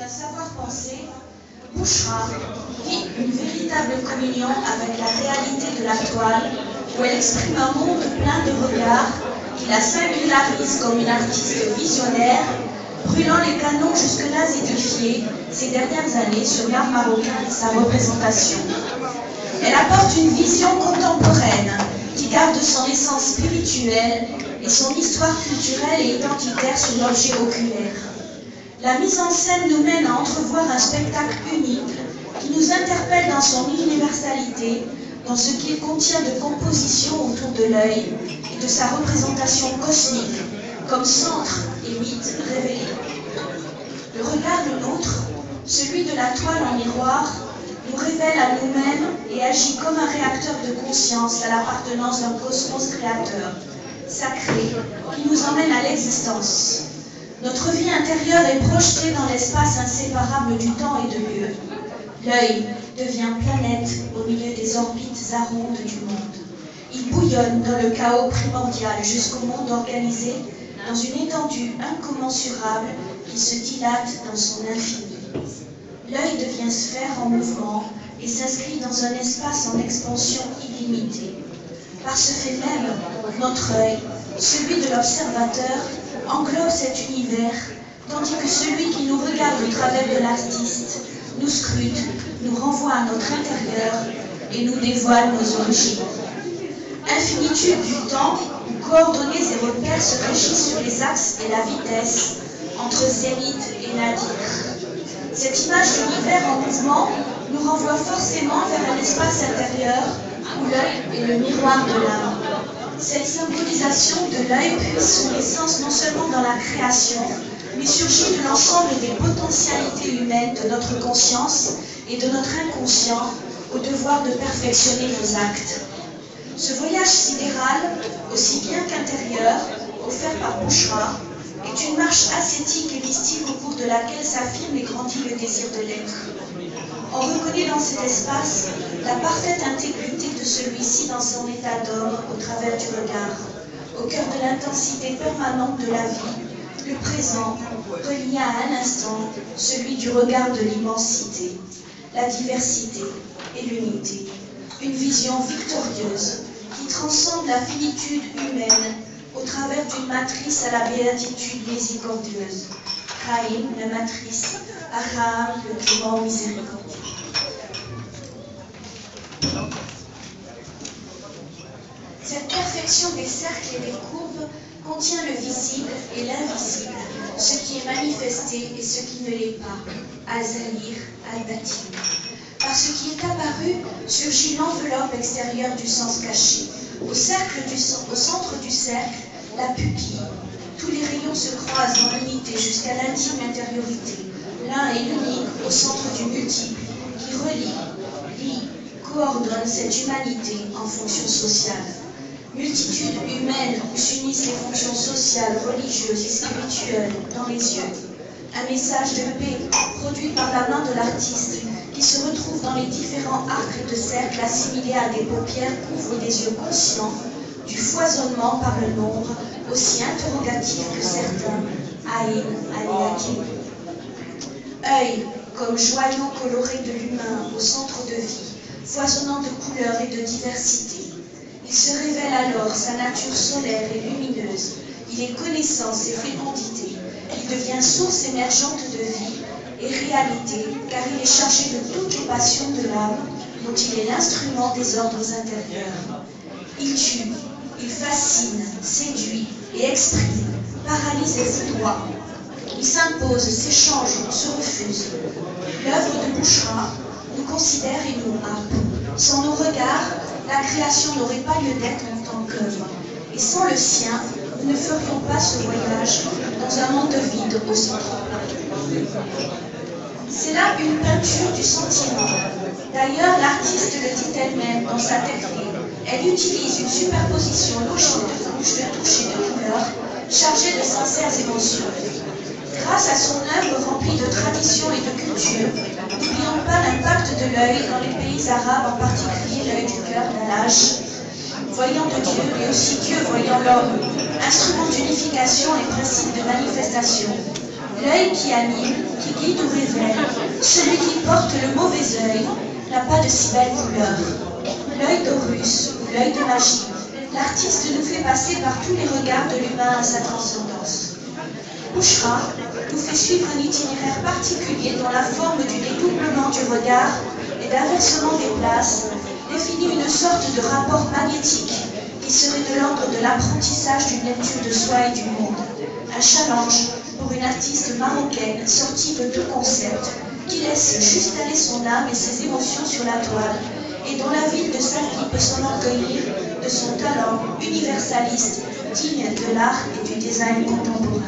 est un savoir penser, Bouchra vit une véritable communion avec la réalité de la toile, où elle exprime un monde plein de regards qui la singularise comme une artiste visionnaire, brûlant les canons jusque-là édifiés ces dernières années sur l'art marocain et sa représentation. Elle apporte une vision contemporaine qui garde son essence spirituelle et son histoire culturelle et identitaire sur l'objet oculaire. La mise en scène nous mène à entrevoir un spectacle unique qui nous interpelle dans son universalité, dans ce qu'il contient de compositions autour de l'œil et de sa représentation cosmique, comme centre et mythe révélé. Le regard de l'autre, celui de la toile en miroir, nous révèle à nous-mêmes et agit comme un réacteur de conscience à l'appartenance d'un cosmos créateur, sacré, qui nous emmène à l'existence. Notre vie intérieure est projetée dans l'espace inséparable du temps et de lieu. L'œil devient planète au milieu des orbites arondes du monde. Il bouillonne dans le chaos primordial jusqu'au monde organisé dans une étendue incommensurable qui se dilate dans son infini. L'œil devient sphère en mouvement et s'inscrit dans un espace en expansion illimitée. Par ce fait même, notre œil, celui de l'observateur, englobe cet univers, tandis que celui qui nous regarde au travers de l'artiste nous scrute, nous renvoie à notre intérieur et nous dévoile nos origines. Infinitude du temps, où coordonnées et repères se régissent sur les axes et la vitesse, entre zénith et nadir. Cette image d'univers en mouvement nous renvoie forcément vers un espace intérieur où l'œil est le miroir de l'âme. Cette symbolisation de l'œil puise son essence non seulement dans la création, mais surgit de l'ensemble des potentialités humaines de notre conscience et de notre inconscient au devoir de perfectionner nos actes. Ce voyage sidéral, aussi bien qu'intérieur, offert par Bouchra, est une marche ascétique et mystique au cours de laquelle s'affirme et grandit le désir de l'être. On reconnaît dans cet espace la parfaite intégrité de celui-ci dans son état d'homme au travers du regard, au cœur de l'intensité permanente de la vie, le présent, relié à un instant, celui du regard de l'immensité, la diversité et l'unité. Une vision victorieuse qui transcende la finitude humaine au travers d'une matrice à la béatitude miséricordieuse. Rahim, la matrice, Aram, le clément miséricordieux. Cette perfection des cercles et des courbes contient le visible et l'invisible, ce qui est manifesté et ce qui ne l'est pas, al-Zahir, al-Batin. Par ce qui est apparu, surgit l'enveloppe extérieure du sens caché. Au centre du cercle, la pupille. Tous les rayons se croisent dans l'unité jusqu'à l'intime intériorité. L'un est l'unique au centre du multiple, qui relie, lie, coordonne cette humanité en fonction sociale. Multitude humaine où s'unissent les fonctions sociales, religieuses et spirituelles dans les yeux. Un message de paix produit par la main de l'artiste qui se retrouve dans les différents arcs de cercle assimilés à des paupières couvrant des yeux conscients du foisonnement par le nombre, aussi interrogatif que certains, Aïn, Aléakim. Œil, comme joyau coloré de l'humain au centre de vie, foisonnant de couleurs et de diversité. Il se révèle alors sa nature solaire et lumineuse. Il est connaissance et fécondité. Il devient source émergente de vie et réalité, car il est chargé de toutes les passions de l'âme, dont il est l'instrument des ordres intérieurs. Il tue, il fascine, séduit et exprime, paralyse et foudroie. Il s'impose, s'échange, se refuse. L'œuvre de Bouchra nous considère et nous happe. Sans nos regards, la création n'aurait pas lieu d'être en tant qu'œuvre. Et sans le sien, nous ne ferions pas ce voyage dans un monde vide au centre. C'est là une peinture du sentiment. D'ailleurs, l'artiste le dit elle-même dans sa technique. Elle utilise une superposition logique de couches, de touches et de couleurs, chargée de sincères émotions. Grâce à son œuvre remplie de traditions et de culture, n'oublions pas l'impact de l'œil dans les pays arabes, en particulier l'œil du cœur d'Allah, voyant de Dieu, mais aussi Dieu voyant l'homme, instrument d'unification et principe de manifestation. L'œil qui anime, qui guide ou révèle, celui qui porte le mauvais œil, n'a pas de si belle couleur. L'œil d'Horus ou l'œil de magie, l'artiste nous fait passer par tous les regards de l'humain à sa transcendance. Bouchra nous fait suivre un itinéraire particulier dont la forme du dédoublement du regard et d'inversement des places définit une sorte de rapport magnétique qui serait de l'ordre de l'apprentissage d'une nature de soi et du monde. Un challenge pour une artiste marocaine sortie de tout concept qui laisse juste aller son âme et ses émotions sur la toile et dont la ville de Safi peut s'enorgueillir de son talent universaliste digne de l'art et du design contemporain.